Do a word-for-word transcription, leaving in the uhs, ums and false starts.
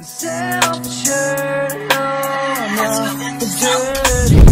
Self-assured, no, no, no.